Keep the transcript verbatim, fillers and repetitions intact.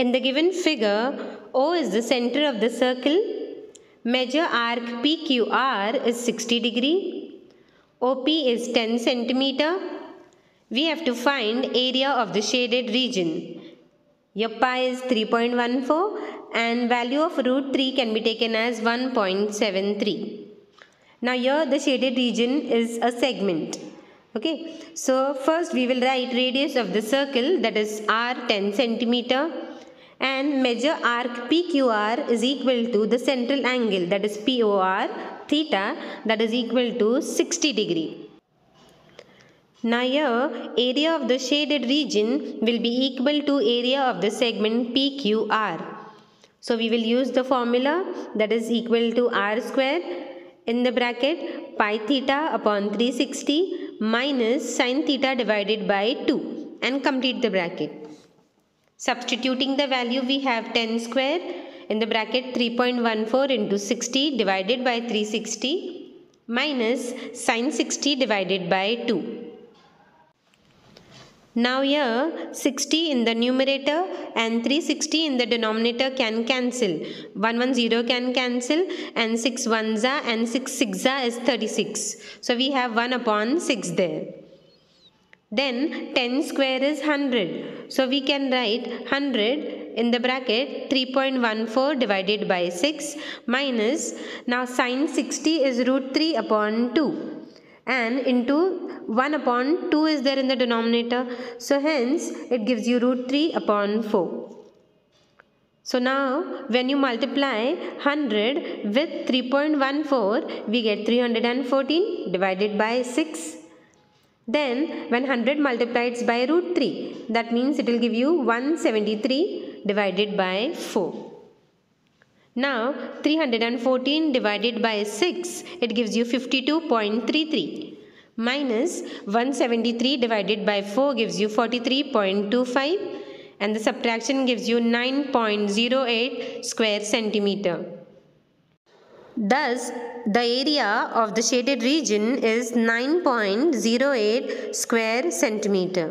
In the given figure, O is the center of the circle. Measure arc P Q R is sixty degree. O P is ten centimeter. We have to find area of the shaded region. Your pi is three point one four and value of root three can be taken as one point seven three. Now here the shaded region is a segment. Okay, so first we will write radius of the circle, that is R ten centimeter, and measure arc P Q R is equal to the central angle, that is P O R theta, that is equal to sixty degree. Now here area of the shaded region will be equal to area of the segment P Q R. So we will use the formula, that is equal to R square in the bracket pi theta upon three sixty minus sin theta divided by two, and complete the bracket. Substituting the value, we have ten square in the bracket three point one four into sixty divided by three sixty minus sin sixty divided by two. Now here sixty in the numerator and three sixty in the denominator can cancel. one ten can cancel, and six ones and six sixes is thirty-six. So we have one upon six there. Then ten square is one hundred. So we can write one hundred in the bracket three point one four divided by six minus, now sin sixty is root three upon two. And into one upon two is there in the denominator. So hence it gives you root three upon four. So now when you multiply one hundred with three point one four, we get three hundred fourteen divided by six. Then when one hundred multiplies by root three, that means it will give you one seventy-three divided by four. Now three hundred fourteen divided by six, it gives you fifty-two point three three minus one seventy-three divided by four gives you forty-three point two five, and the subtraction gives you nine point zero eight square centimeter. Thus the area of the shaded region is nine point zero eight square centimeter.